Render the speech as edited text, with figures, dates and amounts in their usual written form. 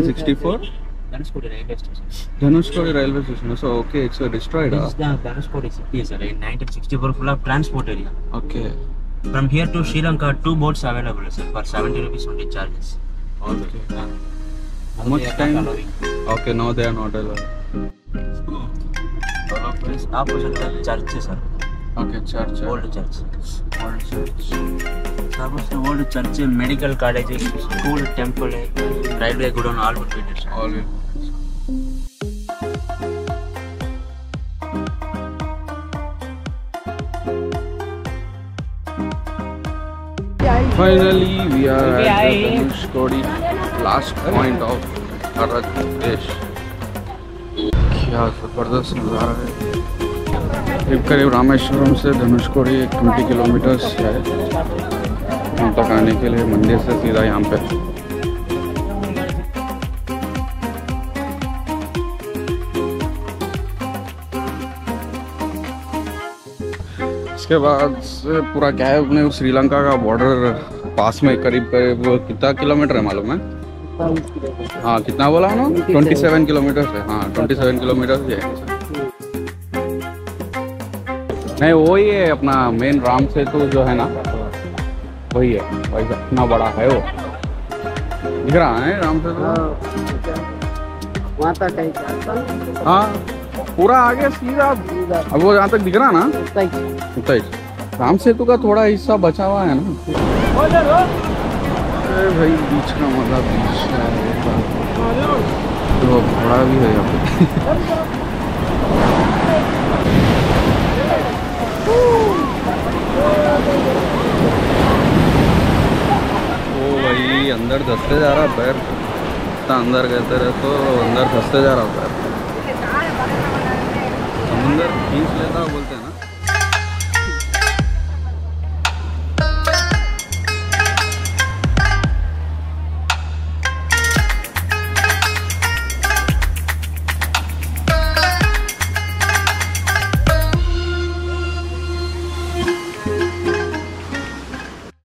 1964? Dhanushkodi railway station. Dhanushkodi railway station. So okay, it's destroyed. This is the Dhanushkodi city, sir. In 1964, full of transport area. Okay. From here to Sri Lanka, 2 boats available, sir, for 70 rupees only charges. Okay. How much time? Okay, now they are not allowed. This opposite the church, sir. Okay, church. Old church. Old church. Suppose the old church, medical college, school, temple, railway godown, all would be there. All will be there. Finally, we are at the Dhanushkodi, last point of Bharat Desh. क्या जबरदस्त नज़ारा है। करीब करीब रामेश्वरम से Dhanushkodi 20 kilometre है। यहाँ तक आने के लिए मंदिर से सीधा यहाँ पे। इसके बाद से पूरा क्या है, अपने श्रीलंका का बॉर्डर पास में करीब करीब कितना किलोमीटर है मालूम है? हाँ, कितना बोला ना? 27 किलोमीटर है। हाँ, 27 किलोमीटर है। नहीं, वो ही है अपना मेन राम सेतु जो है ना, वही है भाई, इतना बड़ा है वो, दिख रहा है राम सेतु। हाँ, पूरा आगे सीधा, अब वो यहाँ तक दिख रहा ना, उतना ही। राम सेतु का थोड़ा हिस्सा बचा हुआ है ना। अरे भाई, बीच का मजा बीच है, तो घोड़ा भी है यहाँ पे। ओ भाई, अंदर धंसते जा रहा पैर, इतना अंदर कहते रहे तो अंदर धंसते जा रहा पैर, अंदर खींच लेता बोलते हैं ना।